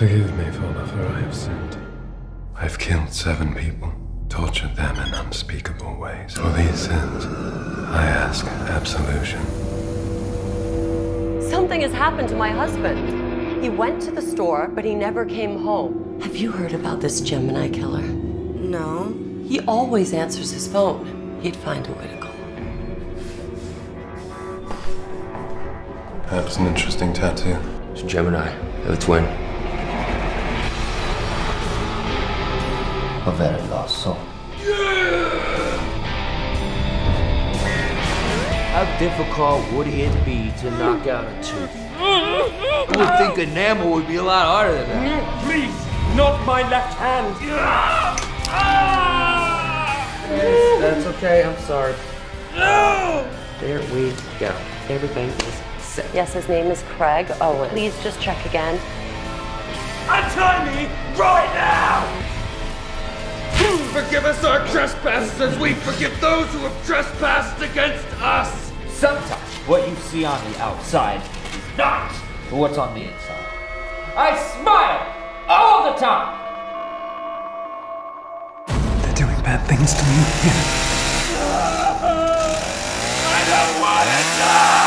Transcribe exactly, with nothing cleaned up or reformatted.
Forgive me, Father, for I have sinned. I've killed seven people, tortured them in unspeakable ways. For these sins, I ask absolution. Something has happened to my husband. He went to the store, but he never came home. Have you heard about this Gemini killer? No. He always answers his phone. He'd find a way to call him. That's an interesting tattoo. It's Gemini. They're the twin. A very lost soul. Yeah! How difficult would it be to knock out a tooth? I would think enamel would be a lot harder than that. Please, not my left hand. Yes, that's okay, I'm sorry. No! There we go. Everything is set. Yes, his name is Craig Owen. Please just check again. Attorney, right now! Forgive us our trespasses as we forgive those who have trespassed against us. Sometimes what you see on the outside is not what's on the inside. I smile all the time. They're doing bad things to me here. I don't want to die.